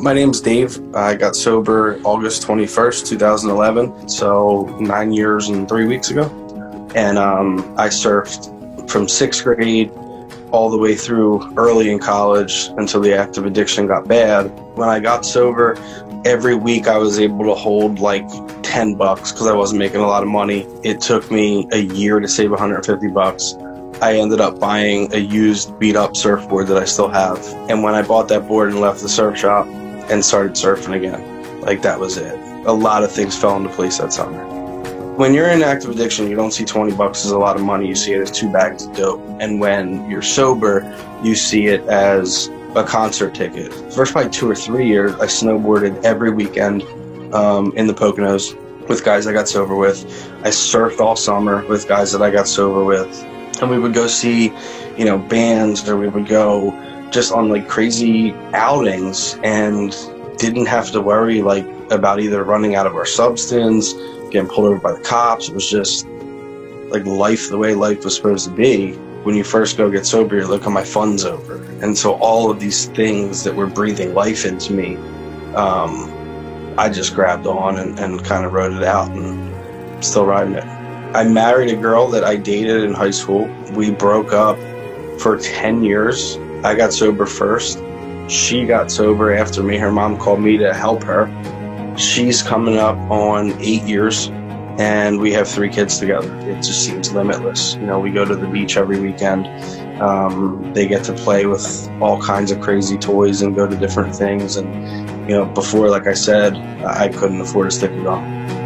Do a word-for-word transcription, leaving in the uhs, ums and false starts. My name's Dave. I got sober August twenty-first, two thousand eleven, so nine years and three weeks ago. And um, I surfed from sixth grade all the way through early in college until the active addiction got bad. When I got sober, every week I was able to hold like ten bucks because I wasn't making a lot of money. It took me a year to save one hundred fifty bucks. I ended up buying a used beat-up surfboard that I still have. And when I bought that board and left the surf shop, and started surfing again. Like, that was it. A lot of things fell into place that summer. When you're in active addiction, you don't see twenty bucks as a lot of money. You see it as two bags of dope. And when you're sober, you see it as a concert ticket. First, probably two or three years, I snowboarded every weekend um, in the Poconos with guys I got sober with. I surfed all summer with guys that I got sober with. And we would go see, you know, bands, or we would go just on like crazy outings, and didn't have to worry like about either running out of our substance, getting pulled over by the cops. It was just like life the way life was supposed to be. When you first go get sober, you're like, oh, my fun's over. And so all of these things that were breathing life into me, um, I just grabbed on and, and kind of rode it out, and still riding it. I married a girl that I dated in high school. We broke up for ten years. I got sober first. She got sober after me. Her mom called me to help her. She's coming up on eight years, and we have three kids together. It just seems limitless. You know, we go to the beach every weekend. Um, they get to play with all kinds of crazy toys and go to different things. And, you know, before, like I said, I couldn't afford to stick it on.